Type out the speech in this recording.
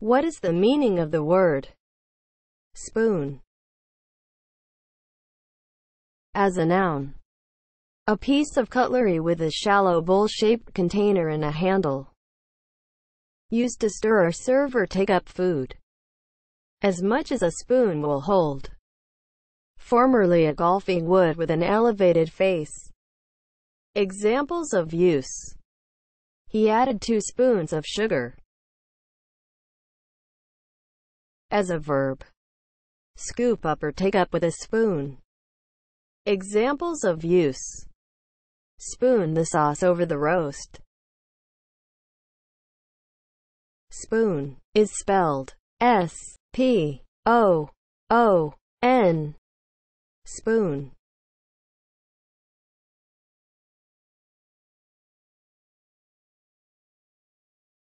What is the meaning of the word spoon? As a noun, a piece of cutlery with a shallow bowl-shaped container and a handle, used to stir or serve or take up food, as much as a spoon will hold. Formerly a golfing wood with an elevated face. Examples of use. He added 2 spoons of sugar. As a verb, scoop up or take up with a spoon. Examples of use. Spoon the sauce over the roast. Spoon is spelled S-P-O-O-N. Spoon.